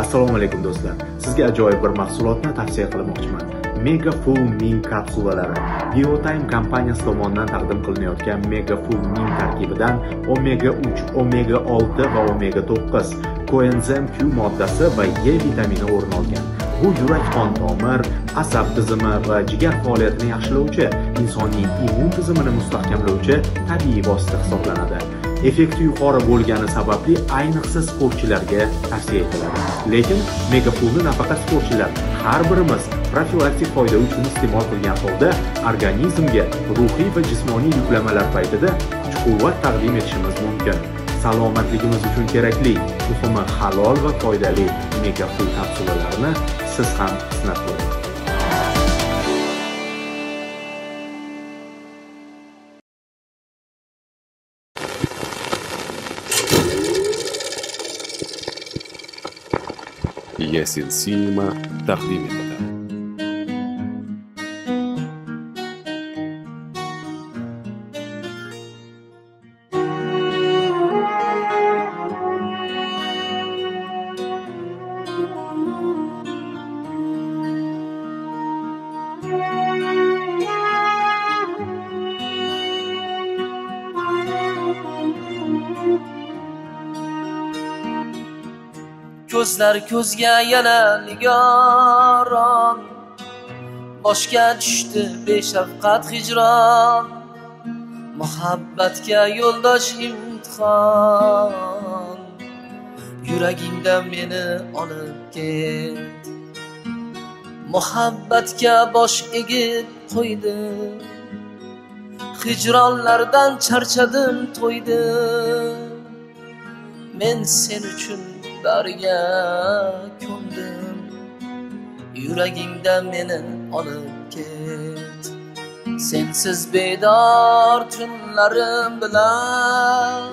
Assalomu alaykum do'stlar. Sizga ajoyib bir mahsulotni tavsiya qilmoqchiman. MegaFood Min kapsulalari. BioTime kompaniyasi tomonidan taqdim qilinayotgan MegaFood Min tarkibidan Omega-3, Omega-6 va Omega-9 koenzim Q moddasi va E vitamini o'rin olgan. Bu yurak, qon tomir, asab tizimi va jigar faoliyatini yaxshilovchi, insonning immun tizimini mustahkamlovchi tabiiy vosita hisoblanadi. Effekti yuqori bo'lgani sababli ayniqsa sportchilarga tavsiya etiladi. Lekin MegaFoodni nafaqat sportchilar, har birimiz profilaktik foyda uchun iste'mol qilgan holda organizmga ruhiy va jismoniy yuklamalar paytida kuch-quvvat taqdim etishimiz mumkin. Salomatligimiz uchun kerakli, muhimi halol va foydali MegaFood kapsulalarini siz ham sinab ko'ring. Yasin Sima taqdim etadi. Gözler közge yana nigaran, boshga tushdi beshafqat hijron, muhabbatga yo'ldosh imtihon, yuragingdan meni olib ket, muhabbatga bosh egib qo'ydim, hijronlardan charchadim to'ydim, men sen uchun darga ko'ndim, yuragingdan meni olib ket. Sensiz bedor tunlarim bilan,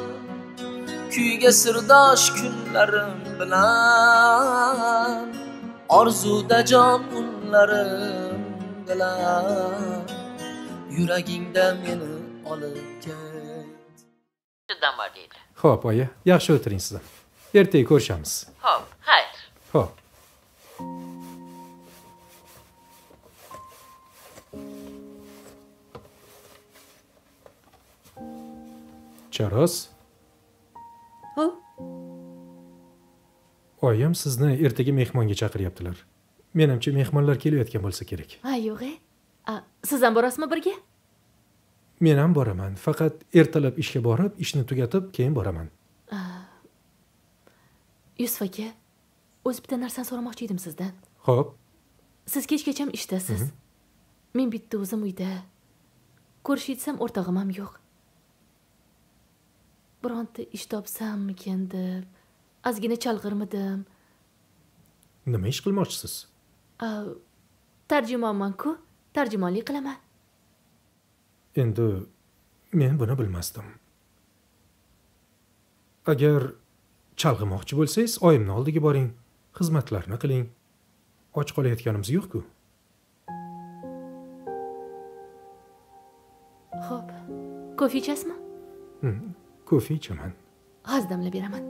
kuyga sirdosh kunlarim bilan, orzuda jon unlarim bilan, yuragingdan meni olib ket. Sizdan var deydi. Xo'p, oyi, yaxshi o'tiring sizdan. Ertaga ko'rishamiz. Xo'p, xayr. Xo'p. Charos? Ho? Oyim sizni ertaga mehmonga chaqiryaptilar. Menimcha mehmonlar kelayotgan bo'lsa kerak. Ha, yo'q. Siz ham borasizmi birga? Men ham boraman, faqat ertalab ishga borib, ishni tugatib, keyin boraman. Yusuf aka, o'z bitta narsani so'ramoqchi edim sizdan. Xo'p. Siz kechgacha ham ishdasiz. Men bitta o'zim uyda. Ko'rishitsam o'rtog'im ham yo'q. Bironta ish topsammikin deb azgina chalg'irmidim. Nima ish qilmoqchisiz? Tarjimonman-ku, tarjimonlik qilaman. Endi men buni bilmasdim. Agar chalg'imoqchi bo'lsangiz, oyimni oldiga boring, xizmatlarni qiling. Och qolayotganimiz yo'q-ku. Xo'p, kofe ichasizmi? Kofe ichaman. Hozir damlab beraman.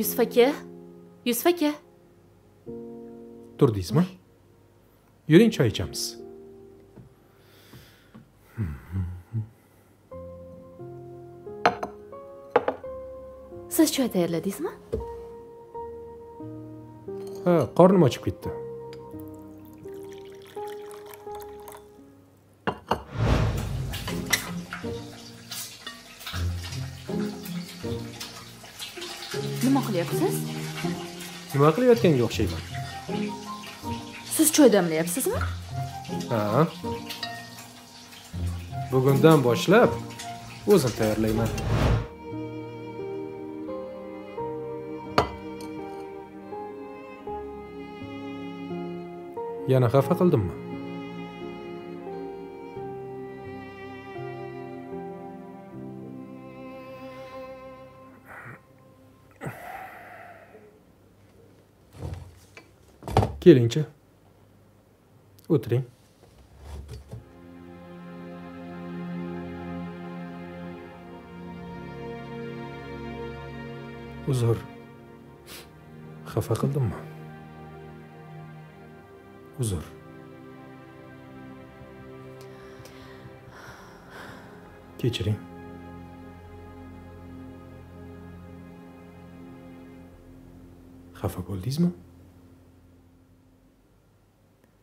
Yusuf aka, Yusuf aka. Turdingizmi? Yuring, choy ichamiz. Siz choy tayyorladingizmi? Ha, qornim ochib ketdi. Nima qilayotganga o'xshayman. Siz choy damlayapsizmi? Ha. Bugundan boshlab o'zim tayyorlayman. Yana xafa qıldınmı? Kelinçi. Oturing. Uzur. Xafa qıldınmı? Uzur. Kechiring. Xafa bo'ldingizmi?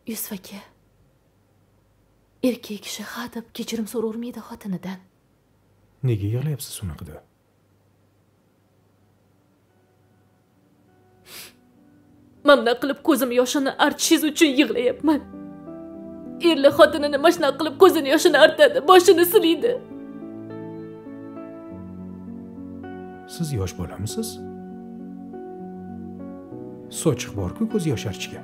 Yusuf aka. Erkak kishi hadeb kechirim so'ravermaydi xotinidan. Nega yig'layapsiz unaqada? Mana qilib ko'zim yoshini artishingiz uchun yig'layapman. Erli xotinini mashna qilib ko'zini yoshini artadi, boshini silaydi. Siz yosh bo'lamisiz? Sochiq bor-ku ko'z yosharchiga.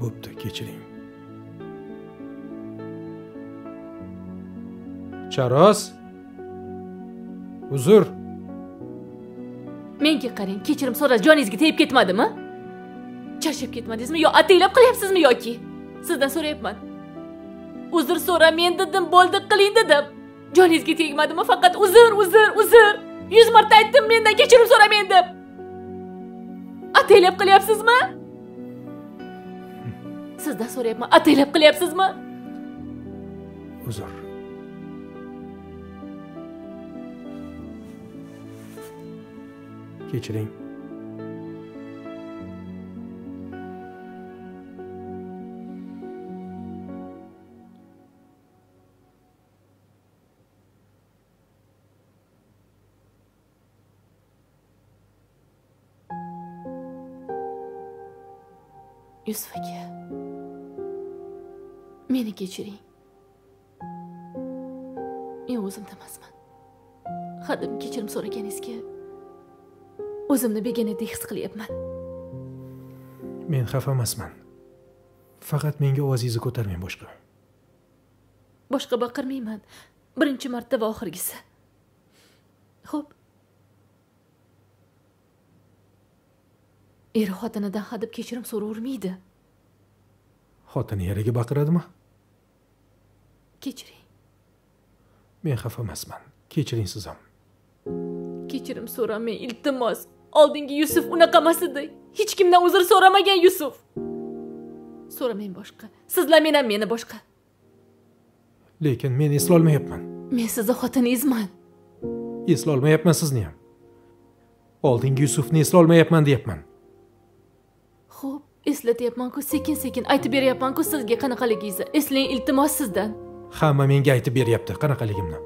Bo'pti, kechiring. Charos. Uzr. Menga qarang, kechirim so'rash joningizga tegib ketmadimi? Charchab ketmadingizmi yo ataylab qilyapsizmi yoki? Sizdan so'rayapman. Uzr so'ra men dedim, bo'ldi qiling dedim. Joningizga tegmadimi? Faqat uzr, uzr, uzr. 100 marta aytdim mendan kechirim so'ramang deb. Ataylab qilyapsizmi? Sizdan so'rayapman, ataylab qilyapsizmi? Uzr. Kechiring. Yusuf aka, meni kechiring. Men o'zim emasman. Hadeb kechirim so'raganingizga o'zimni beganadek his qilyapman. Men xafa emasman. Faqat menga ovozingizni ko'tarmang boshqa. Boshqa baqirmayman. Birinchi marta va oxirgisi. Xo'p. Er xotinidan hadeb kechirim so'ravermaydi. Xotini eriga baqiradimi? Kechiring. Men xafa emasman. Kechiring siz ham. Kechirim so'ramang, iltimos. Oldingi Yusuf unaqamas edi. Hech kimdan uzr so'ramagan Yusuf. So'ramang boshqa. Sizlar menam meni boshqa. Lekin men esla olmayapman. Men sizning xotiningizman. Esla olmayapman sizni ham. Oldingi Yusufni esla olmayapman deyapman. Xo'p, eslatyapman-ku, sekin-sekin aytib beryapman-ku sizga qanaqaligingizni. Eslang iltimos sizdan. Hamma menga aytib beryapti qanaqaligimni.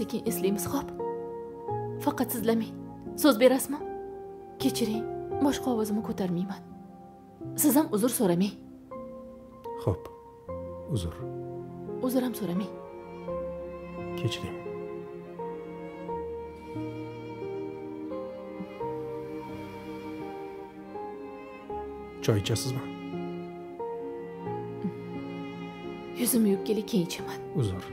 Sekin eslaymiz, xo'p. Faqat sizlamang. So'z berasizmi? Kechiring, boshqa ovozimni ko'tarmayman. Siz ham uzr so'ramang. Xo'p. Uzr. Uzr ham so'ramang. Kechiring. Choy ichasizmi? Yuzimni yuvib kelib keyin ichaman. Uzr.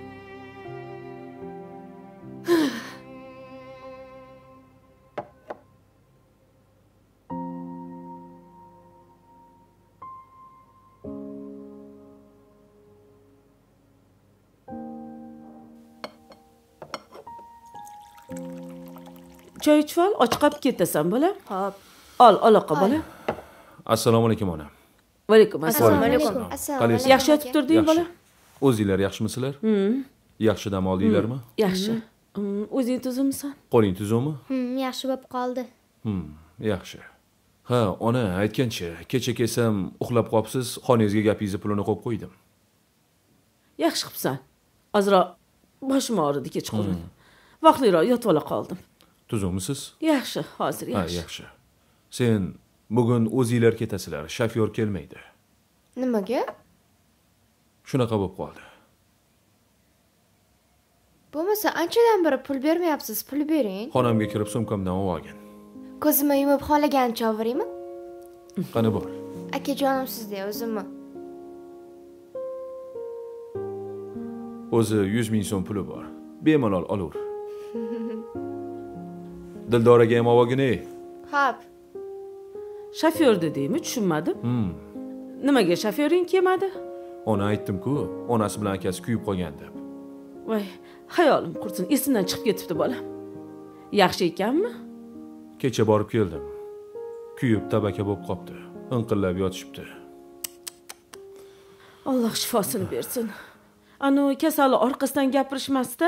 Choy ichval, och qolib ketasan bola. Xo'p. Ol, aloqa bola. Assalomu alaykum ona. Va alaykum assalom. Yaxshi yotib turding bola? O'zingizlar yaxshimisizlar? Yaxshi dam oldinglarmi? Yaxshi. O'zing tuzimsan? Qo'ling tuzimi? Yaxshi bo'lib qoldi. Yaxshi. Ha, ona aytgancha, kecha kelsam uxlab qopsiz, xonangizga gapingizni pulini qo'yib qo'ydim. Yaxshi qipsan. Azroq boshim og'ridi kechqurun. Vaqtliroq yotib ola qoldim. Tuzumisiz? Yaxshi, hozir yaxshi. Ha, yaxshi. Sen bugun o'zinglar ketasizlar, shofyor kelmaydi. Nimaga? shunaqa bo'lib qoldi. Bo'lmasa anchadan beri pul bermayapsiz, pul bering. Xonamga kirib sumkamdan olgan. Ko'zimni yumib xolagancha o'veraymi? Qani bor. Akajonim sizda o'zimmi? O'zi 100 ming so'm puli bor. Bemalol olaver. Dildoraga ham olgin-ey. Xo'p. Shofyor dedingmi, tushunmadim. Nimaga shofyoring kelmadi? Ona aytdim-ku, onasi bilan akasi kuyib qolgan deb. Voy, xayolim qursin, esimdan chiqib ketibdi bolam. Yaxshi ekanmi? Kecha borib keldim. Kuyib tabaka bo'lib qopti. Inqillab yotishibdi. Alloh shifosini bersin. Anu kasali orqasidan gapirishmasda,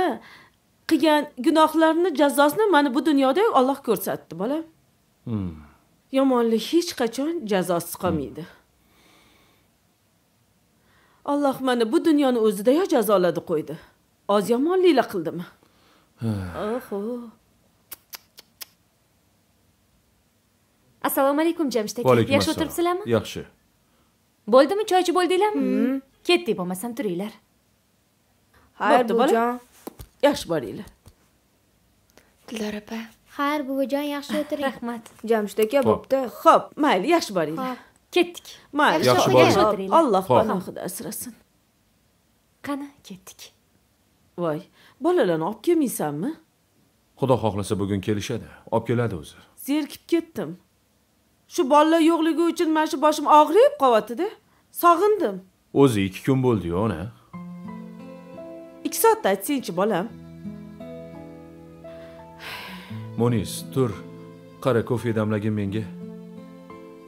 qilgan gunohlarini jazosini mana bu dunyoda Alloh ko'rsatdi, bolam. Yomonlik hech qachon jazosiz qolmaydi. Alloh mana bu dunyoni o'zida yo jazoladi qo'ydi. Oz yomonliklar qildimi? Oho. Assalomu alaykum Jamshid aka. Yaxshi o'tiribsizlarmi? Yaxshi. Bo'ldimi, choy ichib bo'ldinglarmi? Ketdik, bo'lmasam turinglar. Xayr, buvajon. Yaxshi boringlar. Dillar opa. Xayr, buvajon, yaxshi o'tiring. Rahmat. Jamshid aka bo'pti. Xo'p, mayli, yaxshi boringlar. Ketdik. Mayli, yaxshi boringlar. Alloh panohida asrasin. Qani, ketdik. Voy, bolalarni olib kelmaysanmi? Xudo xohlasa bugun kelishadi. Olib keladi o'zi. Zerkib ketdim. Shu bolalar yo'qligi uchun men shu boshim og'rib qovatdi-da. Sog'indim. O'zi 2 kun bo'ldi-yu, ona. 2 soatda aytsanchi bolam. Monis, tur. Qara kofe damlagin menga.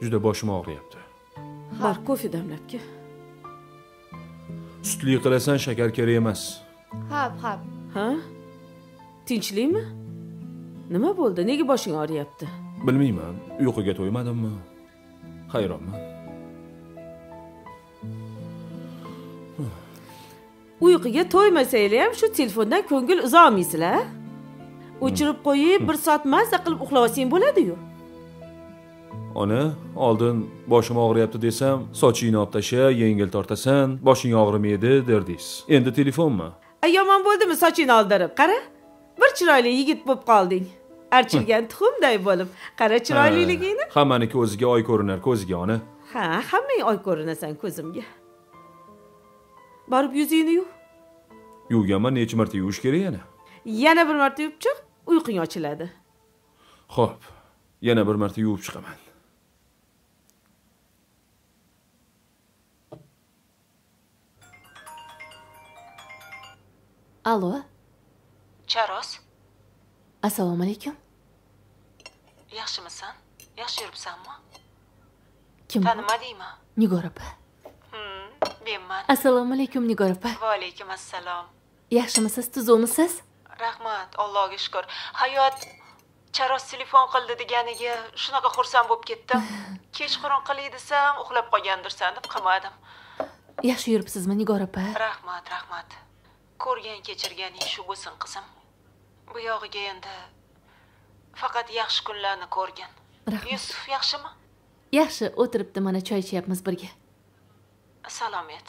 Juda boshim og'riyapti. Bor, kofe damlabki. Sutli qilasan, shakar kerak emas. Xo'p. Ha? Tinchlikmi? Nima bo'ldi? Nega boshing og'riyapti? Bilmayman. Uyquga to'ymadimmi? Hayronman. Uyquga to'ymasanglar ham shu telefondan ko'ngil uza olmaysizlar. O'chirib qo'yib, 1 soat mazza qilib uxlab olsang bo'ladi-yu. Ona, oldin boshim og'riyapti desam, sochingni olib tasha, yengil tortasan, boshing og'rimaydi derdingiz. Endi telefonmi? Ay, yomon bo'ldimi sochingni oldirib? Qara, bir chiroyli yigit bo'lib qolding. Archilgan tuxumday bo'lib. Qara chiroyliligingni. Hammaniki o'ziga oy ko'rinar ko'ziga, ona. Ha, hammang oy ko'rinasan ko'zimga. Borib yuzingni yuv. Yuvganman, necha marta yuvish kerak yana? Yana 1 marta yuvib chiq, uyqing ochiladi. Xo'p, yana 1 marta yuvib chiqaman. Alo. Charos. Assalomu alaykum. Yaxshimisan? Yaxshi yuribsanmi? Kim? Tanimadingmi? Nigora opa. Menman. Assalomu alaykum Nigora opa. Va alaykum assalom. Yaxshimisiz, tuzukmisiz? Rahmat, Allohga shukr. Hayot Charos telefon qildi deganiga shunaqa xursand bo'lib ketdim. Kechqurun qilay desam, uxlab qolgandirsan deb qilmadim. Yaxshi yuribsizmi Nigora opa? Rahmat. Ko'rgan kechirganing shu bo'lsin qizim. Bu yog'iga endi faqat yaxshi kunlarni ko'rgin. Yusuf yaxshimi? Yaxshi, o'tiribdi, mana choy ichyapmiz birga. Salomat.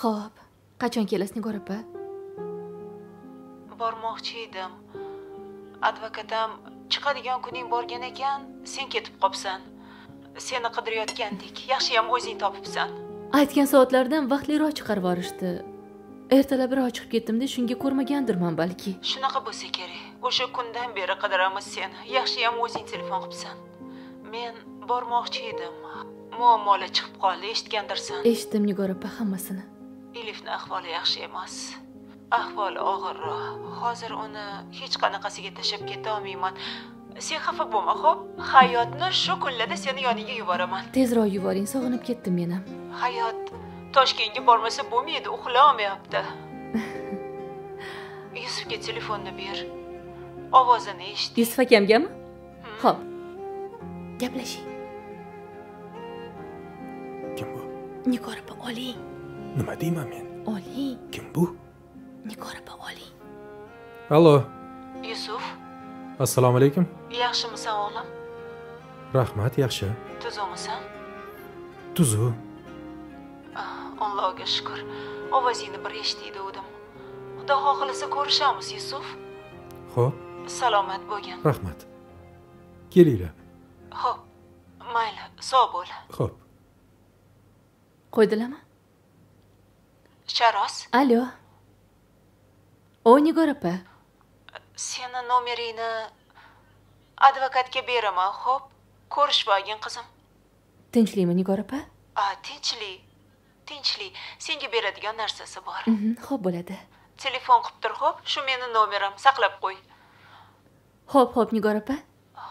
Xo'p, qachon kelasiz Nigora opa? Bormoqchi edim. Advokatam chiqadigan kuning borgan ekan, sen ketib qopsan. Seni qidirayotgandik. Yaxshi ham o'zing topibsan. Aytgan soatlardan vaqtliroq chiqarib borishdi. Ertalabroq chiqib ketdim-da, shunga ko'rmagandirman balki. Shunaqa bo'lsa kerak. O'sha kundan beri qidiramiz seni. Yaxshi ham o'zing telefon qilibsan. Men bormoqchi edim. Muammolar chiqib qoldi, eshitgandirsan. Eshitdim Nigora opa hammasini. Elifning ahvoli yaxshi emas. Ahvol og'irroq. Hozir uni hech qanaqasiga tashab keta olmayman. Sen xafa bo'lma, xo'p? Hayotni shu kunlarda seni yoniga yuboraman. Tezroq yuboring, sog'inib ketdim men ham. Hayot Toshkentga bormasa bo'lmaydi, uxla olmayapti. Yusufga telefonni ber. Ovozini eshit. Yusuf akamgami? Xo'p. Gaplashing. Nigora opa oling. Nima deyman men? Oling. Kim bu? Nigora opa oling. Allo. Yusuf. Assalomu alaykum. Yaxshimisan o'g'lim? Rahmat, yaxshi. Tuzukmisan? Tuzuq. Allah'a şükür. O vaziyini bir eşitiydi oldum. Daha haklasa konuşamız Yusuf. Ho. Salamat bugün. Rahmet. Kirila. Ho. Mayla. Sağ ol. Ho. Koydulama. Şaros. Alo. O Nigora pa. Senin numarini advokatga beraman, xo'p? Ko'rishbagin qizim. Tinchlikmi Nigora pa? Tinchlik. Tinchlik. Senga beradigan narsasi bor. Xo'p bo'ladi. Telefon qilib tur, xo'p? Shu meni nomerim, saqlab qo'y. Xo'p, xo'p Nigora pa?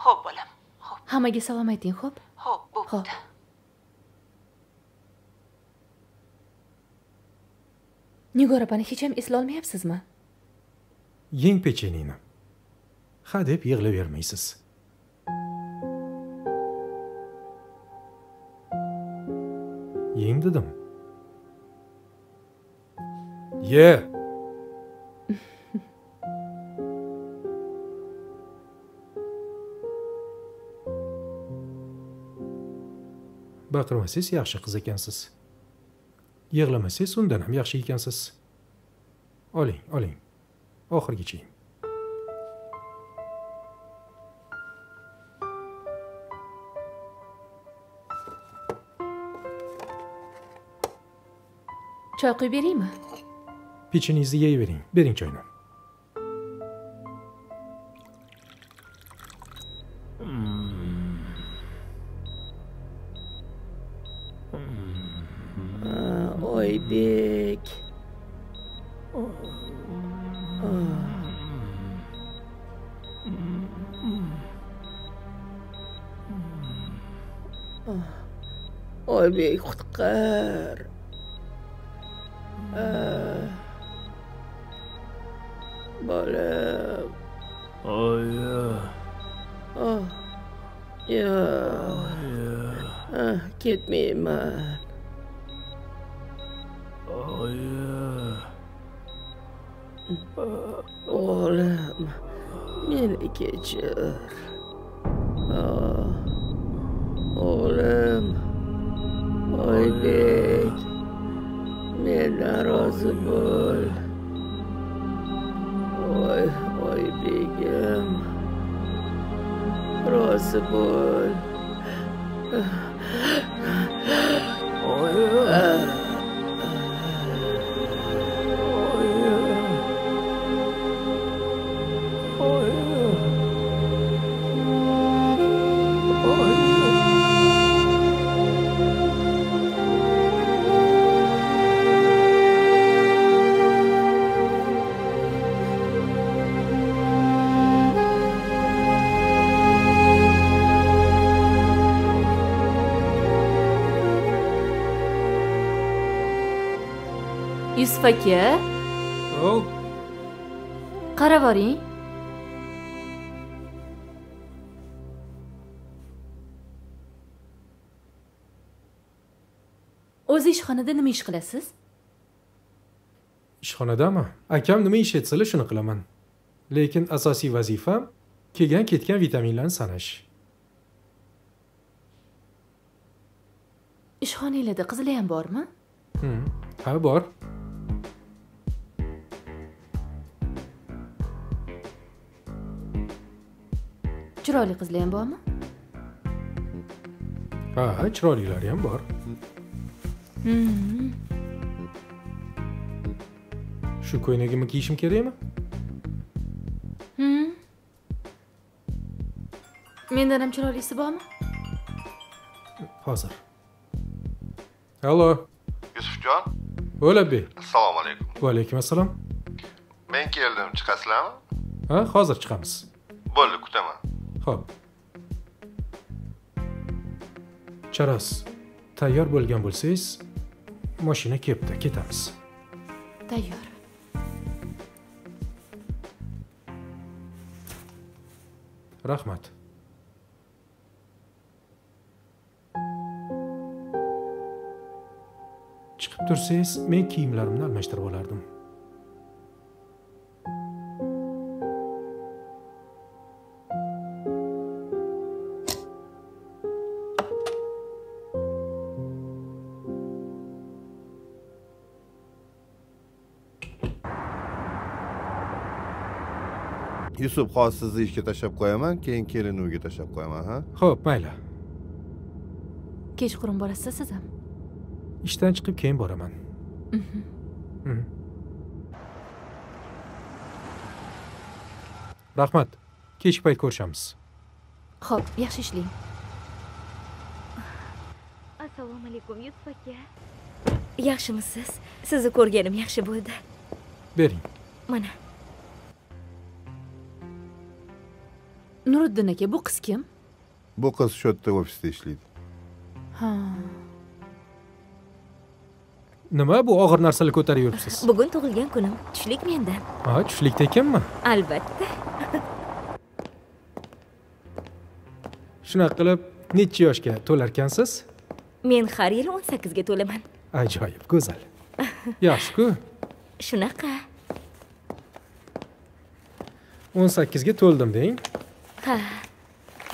Xo'p bo'lam. Xo'p. Hammaga salom ayting, xo'p? Xo'p, bo'pti. Nigora apani hech ham eslolmayapsizmi? Yeng pechenini. Ha deb yig'lavermaysiz. Yeng dedim. Ye. Baqirmasiz yaxshi qiz ekansiz. Yig'lamasangiz undan ham yaxshi ekansiz. Oling, oling. Oxirgacha. Choy qo'yib beraymi? Pecheningizni yeyvering. Bering choyni. Oybek. Oybek qutqar. Bola. Ketmayman. Oğlum, beni geçir. Oğlum, Oybek, benden razı bol. Oybek'im, razı bol. Faka. O. Qarab oring. O'z ishxonada nima ish qilasiz? Ishxonadami? Akam nima ish etsa, shuni qilaman. Lekin asosiy vazifam kelgan-ketgan vitaminlarni sanash. Ishxonangizda qizlar ham bormi? Ha, bor. Chiroyli qizlar ham bormi? Ha, chiroylilari ham bor. Shu ko'ylagimni kiyishim kerakmi? Mendan ham chiroylisi bormi? Hozir. Hello. Yusufjon. O'labi. Assalomu alaykum. Va alaykum assalom. Men keldim, chiqasizlarmi? Ha, hozir chiqamiz. Bo'ldi, kutaman. Xo'p. Charas, tayyor bo'lgan bo'lsangiz, mashina kelibdi, ketamiz. Tayyor. Rahmat. Chiqib tursangiz, men kiyimlarimni almashtirib olardim. Yusuf, hozir sizni ishga tashab qo'yaman, keyin kelini uyga tashab qo'yaman, ha? Xo'p, mayli. Kechqurun borasiz siz ham. İşten çıkıp keyin boraman. Rahmat. Kech payt ko'rishamiz. Xo'p, yaxshi ishling. Assalomu alaykum Yusuf aka. Yaxshimisiz? Sizni ko'rganim yaxshi bo'ldi. Bering. Mana. Nuruddin aka, bu qiz kim? Bu qiz shu yerda ofisda ishlaydi. Ha. Nima bu og'ir narsani ko'tarib yuribsiz? Bugun tug'ilgan kunim. Tushlik mendan. Ha, tushlikda ekanmi? Albatta. Shunaqa qilib, necha yoshga to'larkansiz? Men har yili 18 ga to'laman. Ajoyib, go'zal. Yaxshi-ku. Shunaqa. 18 ga to'ldim deng. Ha.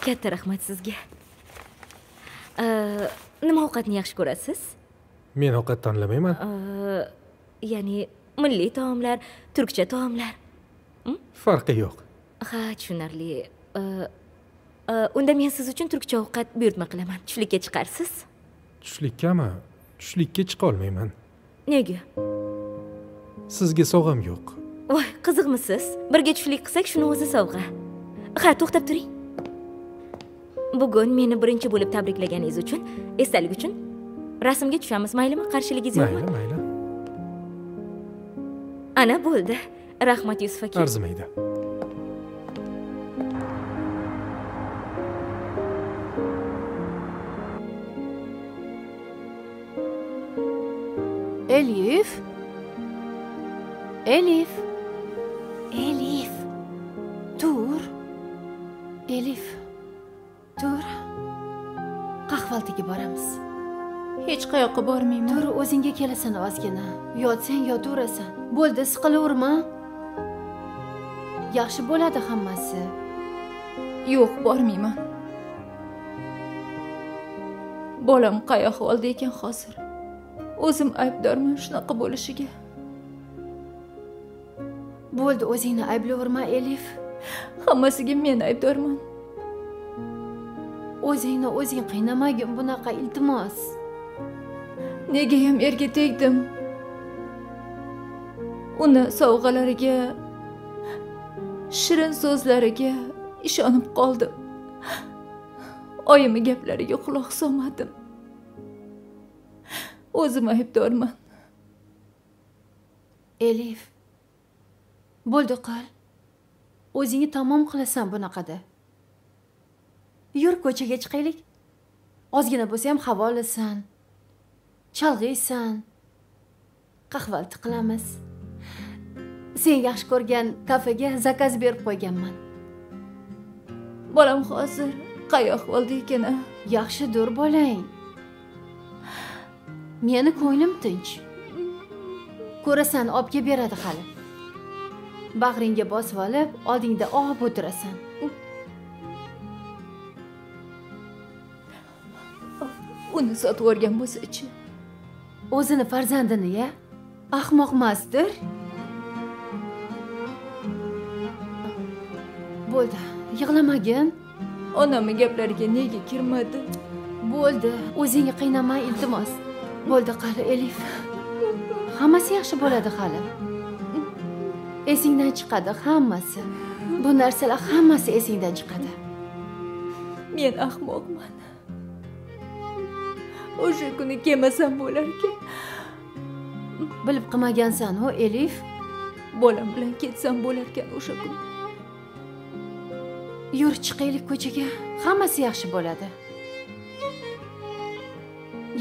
Katta rahmat sizga. Nima ovqatni yaxshi ko'rasiz? Men ovqat tanlamayman. Ya'ni milliy taomlar, turkcha taomlar. Farqi yo'q. Ha, tushunarli. Unda men siz uchun turkcha ovqat buyurtma qilaman. Tushlikka chiqarsiz? Tushlikkami? Tushlikka chiqa olmayman. Nega? Sizga sovg'am yo'q. Voy, qiziqmisiz? Birga tushlik qilsak, shuni o'zi sovg'a. Ha, to'xtab turing. Bugun meni birinchi bo'lib tabriklaganingiz uchun, esdalik uchun rasmga tushamiz, maylimi? Qarshiligingiz yo'qmi? Mayli, mayli. Ana bo'ldi. Rahmat Yusuf aka. Arzimaydi. Elif. Elif. Elif. Dur. Elif. Dur. Qahvaltiga boramiz. Hech qayoqqa bormayman. Tur, o'zingga kelasan ozgina. Yotsang yo'q o'rasan. Bo'ldi, siqilaverma. Yaxshi bo'ladi hammasi. Yo'q, bormayman. Bolam qayoq oldi ekan hozir? O'zim aybdorman shunaqa bo'lishiga. Bo'ldi, o'zingni ayblaverma, Elif. Hammasiga men aybdorman. O'zingni o'zing qiynamagin bunaqa iltimos. Nega ham erga tegdim? Uni sovg'alariga, shirin so'zlariga ishonib qoldim. Oyimning gaplariga quloq solmadim. O'zim aybdorman. Elif. Bo'ldi, qol. O'zingni tamom qilasan bunaqada. Yur ko'chaga chiqaylik. Ozgina bo'lsa ham havo olasan. Chalg'iysan. Qahvalti qilamiz. Sen yaxshi ko'rgan kafega zakaz berib qo'yganman. Bolam hozir qayoq oldi ekan? Yaxshi dur bolang. Meni ko'nglim tinch. Ko'rasan, obga beradi hali. Bag'ringga bosib olib, oldingda o'b o'tirasan. Uni sotib o'rgan bo'lsa-chi. O'zini farzandini-ya? Ahmoqmasdir. Bo'ldi, yig'lamagin. Onamning gaplariga nega kirmadi? Bo'ldi, o'zingni qiynamay iltimos. Bo'ldi, qari Elif. Hammasi yaxshi bo'ladi hali. Esingdan chiqadi hammasi. Bu narsalar hammasi esingdan chiqadi. Men ahmoqman. O'sha kuni kelmasam bo'larkan. Bilib qilmagansan, ho, Elif. Bolam bilan ketsam bo'larkan o'sha kuni. Yur, chiqaylik ko'chaga. Hammasi yaxshi bo'ladi.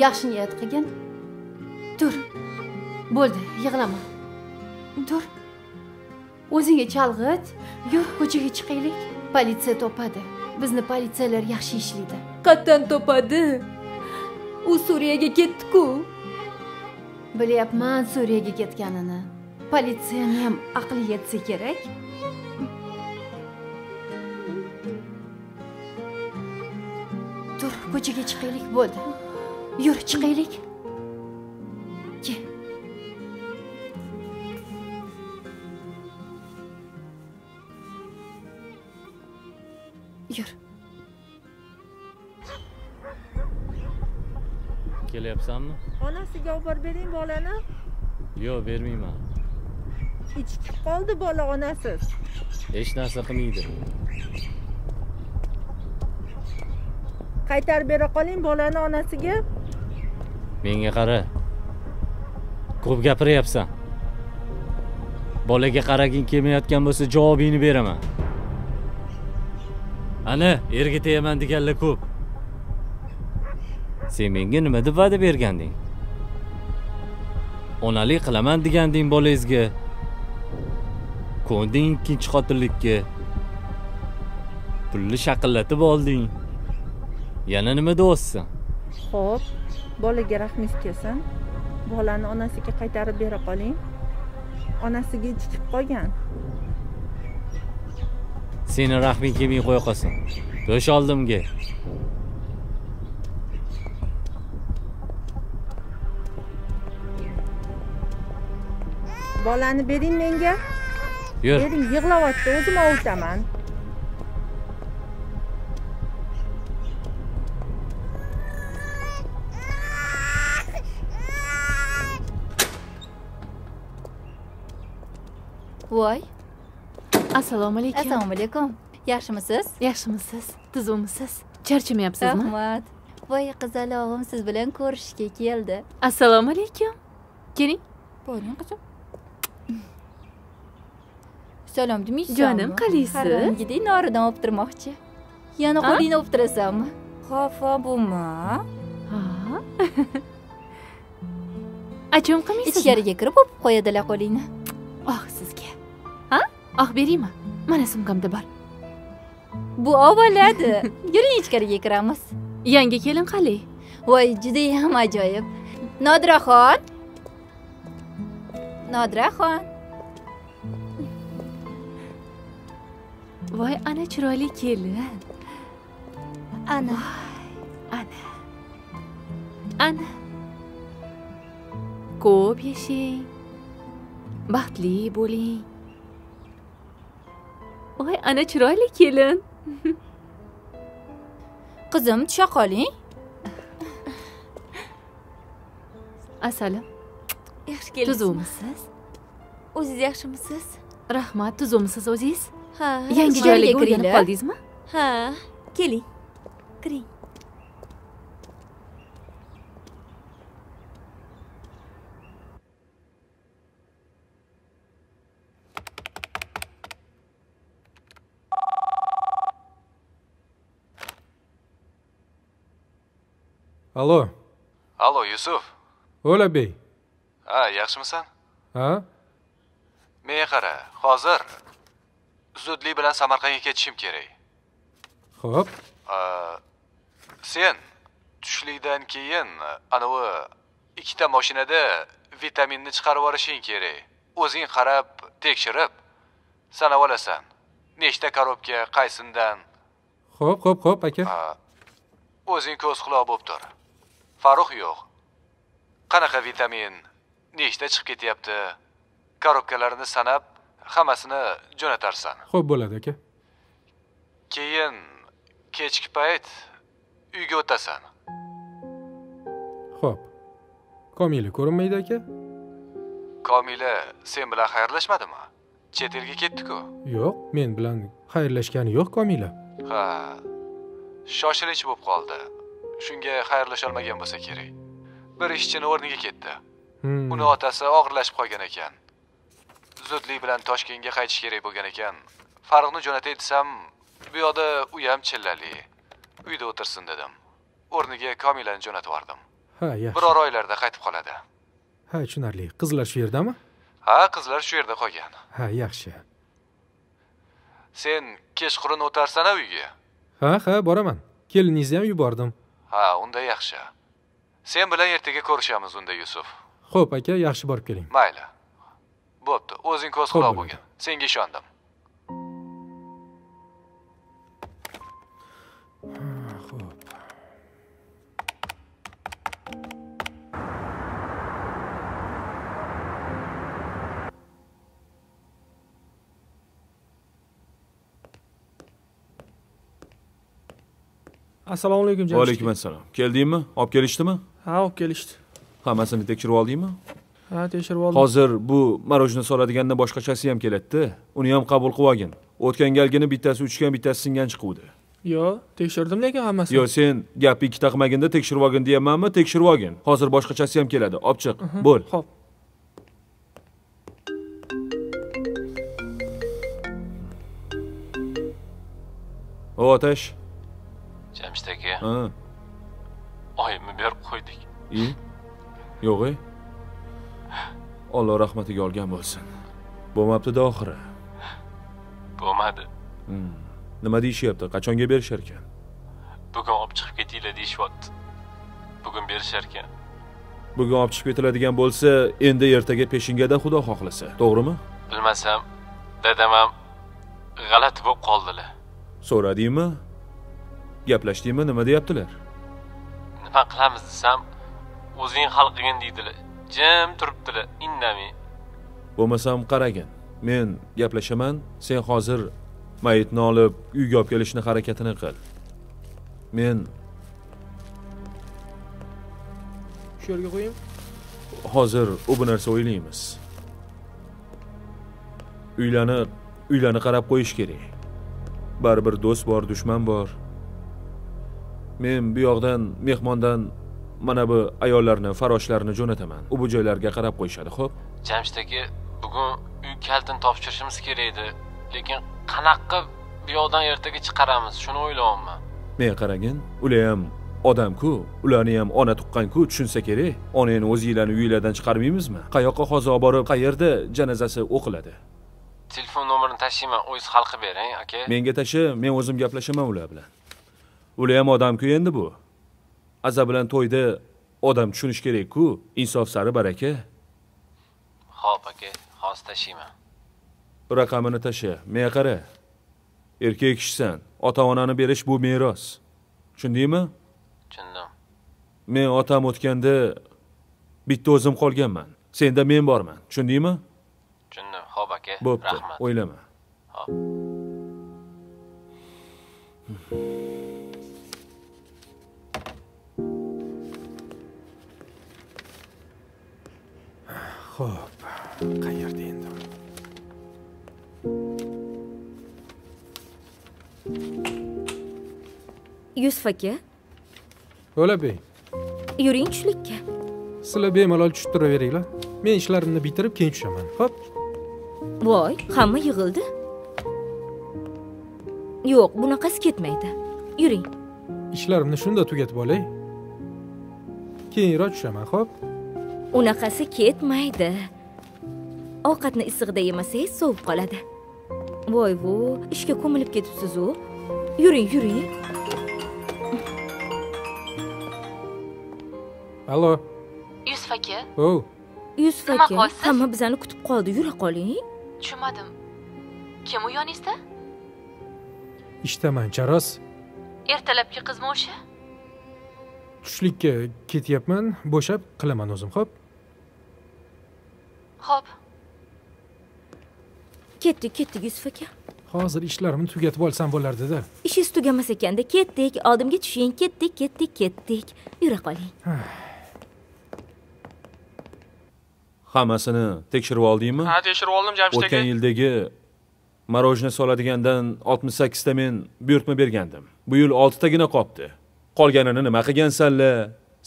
Yaxshi niyat qilgin. Tur. Bo'ldi, yig'lama. Tur. O'zingga chalg'it. Yur, ko'chaga chiqaylik. Politsiya topadi. Bizni politsiyalar yaxshi ishlaydi. Qatdan topadi. U Suriyaga ketdi-ku. Bilyapman Suriyaga ketganini. Politsiyani ham aqli yetsa kerak. Tur, ko'chaga chiqaylik bo'ldi. Yur, chiqaylik. Ke. Yürü. Kelyapsanmi? Onasiga olib bering bolani? Yo'q, bermayman. Ichib qoldi bola onasiz. Hech narsa qilmaydi. Qaytarib bera qoling bolani onasiga. Menga qara. Ko'p gapiryapsan. Bolaga qaragin kelmayotgan bo'lsa, javobingni beraman. Ana, erga teyaman deganlar ko'p. Sen menga nima deb va'da berganding? Onalik qilaman deganding bolangizga. Ko'nding ikkinchi xotinlikka. Pulni shaqillatib olding. Yana nima do'stsan? Xo'p, bolaga rahmingiz kelsin. Bolani onasiga qaytarib bera qoling. Onasiga ichib qolgan. Seni rahming kelmay qo'ya qolsin. Bo'sh oldimga. Bolani bering menga. Yur. Bering yig'layapti, o'zim ovutaman. Voy. Assalomu alaykum. Assalomu alaykum. Yaxshimisiz? Yaxshimisiz. Tuzumisiz? Charchamayapsizmi? Rahmat. Voy qizalog'im, siz bilan ko'rishishga keldi. Assalomu alaykum. Keling. Bo'ling qizim. Salom demişsin. Canım kalesi. Haram gideyim oradan öptürmekçi. Yana koyduğunu öptürsem. Hafa bu ma. Açım kamışsın. İçkariye kırıp öpüp koyadılar koyduğunu. Ah sizge. Ha? Ah bereyim mi? Bana sumkamda bar. Bu avaladı. Yürüyün içkariye kıramız. Yenge kelin kalesi. Vay cideyim acayip. Nodiraxon. Nodiraxon. Voy ana chiroyli kelin. Ana. Ana. Ana. Ko'p yashang. Baxtli bo'ling. Voy ana chiroyli kelin. Qizim, tusha qoling. Assalom. Yaxshi keldingizmi? Tuzumisiz? O'zingiz yaxshimisiz? Rahmat, tuzumisiz o'zingiz? Ha, yangi joyga kirib qoldingizmi? Ha, keling. Kiring. Alo. Alo Yusuf. O'labey. Ha, yaxshimisan? Ha? Menga qara, hozir zudlik bilan Samarqandga ketishim kerak. Xo'p. Sen tushlikdan keyin anavi ikkita mashinada vitaminni chiqarib olishing kerak. O'zing qarab, tekshirib sanab olasan. Nechta karobka, qaysindan? Xo'p, xo'p, xo'p, aka. O'zing ko'z quloq bo'lib tur. Farux yo'q. Qanaqa vitamin, nechta chiqib ketyapti? Karobkalarini sanab hammasini jo'natarsan. Xo'p bo'ladi, aka. Keyin kechki payt uyga o'tasan. Xo'p. Komila ko'rinmaydi, aka? Komila sen bilan xayrlashmadimi? Chet elga ketdi-ku. Yo'q, men bilan xayrlashgani yo'q Komila. Ha. Shoshilinch bo'lib qoldi. Shunga xayrlasha olmagan bo'lsa kerak. Bir ishchining o'rniga ketdi. Uni otasi og'irlashib qolgan ekan. Zudlik bilan Toshkentga qaytish kerak bo'lgan ekan. Farqni jo'natay desam, bu yoqda u ham chillali. Uyda o'tirsin dedim. O'rniga Komilani jo'natib yubordim. Ha, yaxshi. Biror oylarda qaytib qoladi. Ha, tushunarli. Qizlar shu yerdami? Ha, qizlar shu yerda qolgan. Ha, yaxshi. Sen kechqurun o'tarsan uyga. Ha, boraman. Keliningizni ham yubordim. Ha, unda yaxshi. Sen bilan ertaga ko'rishamiz unda Yusuf. Xo'p, aka, yaxshi borib keling. Mayli. Bo'pti, o'zing ko'z quloq bo'lgin. Senga ishondim. Xo'p. Assalamualaikum Jamshid. Aleykümselam. Keldin mi? Olib kelishdi mi? Ha, olib kelishdi. Hammasini tekshirib oldingmi? Ha, tekshirib oldim. Hozir bu marojna soladigandan boshqachasi ham keladdi. Uni ham qabul qilib olgin. O'tgan galgini bittasi uchgan, bittasi singan chiquvdi. Yo, tekshirdim lekin hammasini. Yo, sen gapni ikki taqmaganda tekshirib olgin deymanmi? Tekshirib olgin. Hozir boshqachasi ham keladi. Olib chiq. Bo'l. Xo'p. O Ateş. Jamshid aka. Oyimni berib qo'ydik. Yo'q-e. Alloh rahmatiga olgan bo'lsin. Bo'lmabdi-da oxiri. Bo'lmadi. Nima deyishyapti? Qachonga berishar ekan? Bugun olib chiqib ketinglar deyishyapti. Bugun berishar ekan. Bugun olib chiqib ketiladigan bo'lsa, endi ertaga peshingadan xudo xohlasa, to'g'rimi? Bilmasam, dadam ham g'alati bo'lib qoldilar. So'radingmi? Gaplashdingmi? Nima deyaptilar? Nima qilamiz desam, o'zing hal qilgin deydilar. Jim turibdilar, indamay. Bo'lmasam qaragin. Men gaplashaman, sen hozir mayitni olib uyga olib kelishni harakatini qil. Men shu yerga qo'yim. Hozir u bu narsa o'ylaymiz. Uylani qarab qo'yish kerak. Baribir do'st bor, dushman bor. Men bu yoqdan, mehmondan mana bu ayollarni, faroshlarni jo'nataman. U bu joylarga qarab qo'yishadi, xo'p? Jamshid aka, bugun uy kaltin topshirishimiz kerak edi, lekin qanaqa bu yoqdan ertaga chiqaramiz, shuni o'ylayapman. Men qaragin, ular ham odam-ku, ularni ham ona tuqqan-ku, tushunsa kerak. Onangni o'zinglarni uylardan chiqarmaymizmi? Qayoqqa hozir olib borib, qayerda janozasi o'qiladi? Telefon nomerini tashlayman, o'zingiz hal qilib bering, aka. Menga tashla, men o'zim gaplashaman ular bilan. Ular ham odam-ku endi bu. Aza bilan to'yda odam tushunish kerak-ku, insof sari baraka. Xo'p, aka, hozir tashlayman. Raqamini tashla, menga qara. Erkak kishisan, ota-onani berish bu meros. Tushundingmi? Tushundim. Men otam o'tganda bitta o'zim qolganman. Senda men borman. Tushundingmi? Tushundim. Xo'p aka, rahmat. O'ylama. Xo'p. Xo'p, qayerda endi? Yusuf aka. O'la bey. Yuring tushlikka. Sizlar bemalol tushib turaveringlar. Men ishlarimni bitirib keyin tushaman. Xo'p. Voy, hamma yig'ildi. Yo'q, bunaqasi ketmaydi. Yuring. Ishlarimni shunda tugatib olay. Keyinroq tushaman, xo'p? Unaqasi ketmaydi. Ovqatni issiqda yemasangiz, sovib qoladi. Voy-vo, ishga ko'milib ketibsiz-ku. Yuring, yuring. Allo. Yusuf aka. Voy. Yusuf aka, hamma bizani kutib qoldi, yura qoling. Tushunmadim. Kim u yoningizda? Ishdaman, charos. Ertalabki qizmi o'sha? Tushlikka ketyapman, bo'shab qilaman o'zim, xo'p? Xo'p. Ketdik, ketdik Yusuf aka. Hozir ishlarimni tugatib olsam bo'lardi-da. Ishingiz tugamas ekanda, ketdik, oldimga tushing, ketdik, ketdik, ketdik. Yura qoling. Hammasini tekshirib oldingmi? Ha, tekshirib oldim Jamshid aka. O'tgan yildagi marojna soladigandan 68 ta men buyurtma bergandim. Bu yil 6 tagina qopti. Qolganini nima qilgansanlar?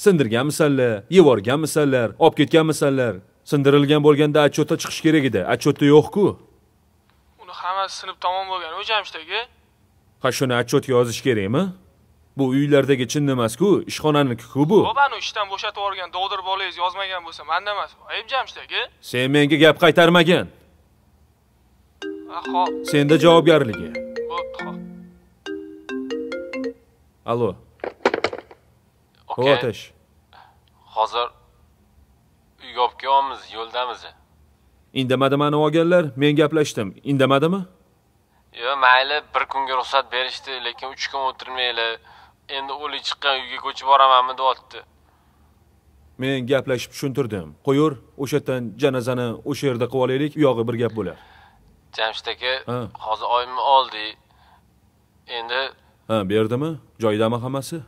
Sindirganmisanlar? Yevorganmisanlar? Olib ketganmisanlar? Sindirilgan bo'lganda atchotda chiqish kerak edi. Atchotda yo'q-ku. Uni hammasi sinib tomon bo'lgan, o Jamshid aka. Ha, shuni atchot yozish kerakmi? Bu uylardagi chin emas-ku, ishxonaniki-ku bu. Bobani ishdan bo'shatib o'rgan, dovdir bolangiz yozmagan bo'lsa, menda emas. Ayib Jamshid aka. Sen menga gap qaytarmagan. Xo'p. Senda javobgarligi. Bo'pti, xo'p. Allo. O'tish. Hozir uyga olib kelamiz, yo'ldamiz. Indamadi meni olganlar, men gaplashdim. Indamadimi? Yo'q, mayli, bir kunga ruxsat berishdi, lekin 3 kun o'tirmaylar. Endi o'li chiqqan uyga ko'chib boramanmi deyapti. Men gaplashib tushuntirdim. Qo'yur, o'sha yerdan janozani o'sha yerda qilib olaylik, u yog'i bir gap bo'lar. Jamshid aka, hozir oyimni oldi. Endi Ha, berdimi? Joydami hammasi?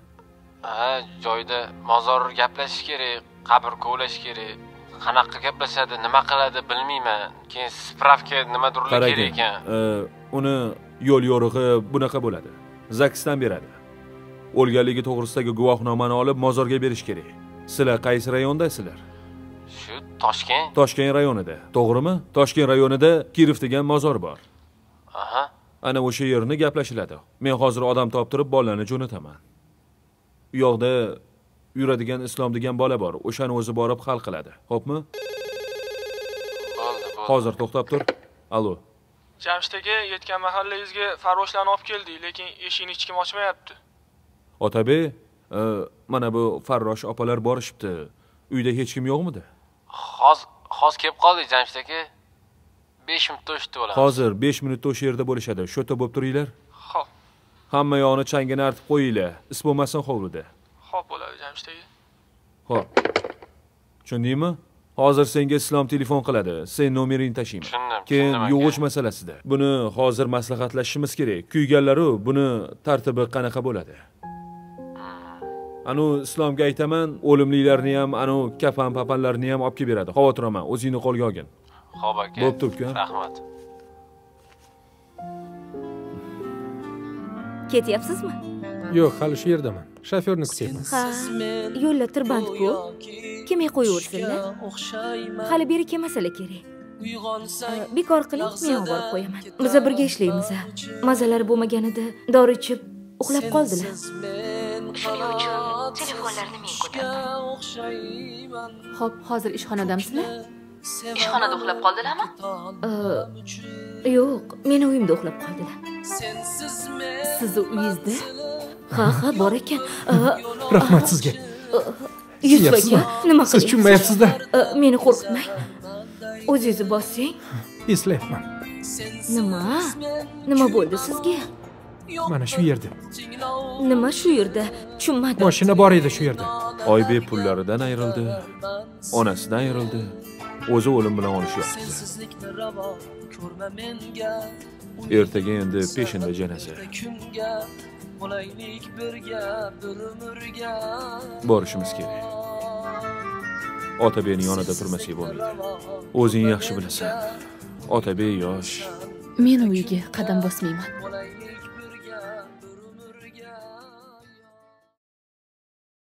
Ha, joyda. Mozor gaplashish kerak, qabr kovlash kerak. Qanaqa gaplashadi, nima qiladi bilmayman. Keyin spravka nimadirlik kerak ekan. Uni yo'l yorug'i bunaqa bo'ladi. Zaksdan beradi. O'lganligi to'g'risidagi guvohnomani olib mozorga berish kerak. Sizlar qaysi rayondasizlar? Shu Toshkent. Toshkent rayonida. To'g'rimi? Toshkent rayonida Kirif degan mozor bor. Aha. Ana o'sha yerni gaplashiladi. Men hozir odam toptirib bolalarni jo'nataman. U yoqda yuradigan islom degan bola bor. O'shani o'zi borib hal qiladi. Xo'pmi? Bo'ldi, bo'ldi. Hozir to'xtab tur. Alo. Jamshidga yetgan mahallangizga farvoshlarni olib keldik, lekin eshikni hech kim ochmayapti. Otabek, mana bu farrosh opalar borishibdi. Uyda hech kim yo'qmidi? Hozir kelib qoldik Jamshidga. 5 minutda o'shda bo'lamiz. Hozir 5 minutda o'sha yerda bo'lishadi. Shu yerda bo'lib turinglar. Xo'p. Hamma yo'ni changini artib qo'yinglar. Is bo'lmasin hovlida. Xo'p bo'ladi Jamshidga. Xo'p. Tushundingmi? Hozir senga Islom telefon qiladi. Sen nomeringni tashima. Keyin yo'g'ich masalasida. Buni hozir maslahatlashishimiz kerak. Kuyganlar-u, buni tartibi qanaqa bo'ladi? Anu Islomga aytaman, o'limliklarni ham, anu kafan papanlarni ham olib kelib beradi. Xavotirman, o'zingni qo'lga olgin. Xo'p aka. Bo'p turibdi. Rahmat. Ketyapsizmi? Yo'q, hali shu yerdaman. Shofyorni kutyapman. Ha, yo'llar tirband-ku. Kelmay qo'yaversinlar. Hali beri kelmasalar kerak. Bekor qiling, men olib qo'yaman. Biz birga ishlaymiz. Mazalari bo'lmaganida dori ichib uxlab qoldilar. Shuning uchun telefonlarni men ko'tardim. Xo'p, hozir ishxonadamsizmi? İşxonada uxlab qoldilarmi? Yo'q, meni uyimda uxlab qoldilar. Sizni uyingizda? Ha, bor ekan. Rahmat sizga. Yusuf aka, nima qilasiz? Siz tushunmayapsiz-da. Meni qo'rqitmang. O'zingizni bossang. Eslayapman. Nima? Nima bo'ldi sizga? Mana shu yerda. Nima shu yerda? Tushunmadim. Mashina bor edi shu yerda. Oybek pullaridan ayrildi. Onasidan ayrildi. O'zi o'lim bilan olishyapti. Ertaga endi peshinda janoza. Borishimiz kerak. Otabekning yonida turmasak bo'lmaydi. O'zing yaxshi bilasan. Otabek yosh. Men uyiga qadam bosmayman.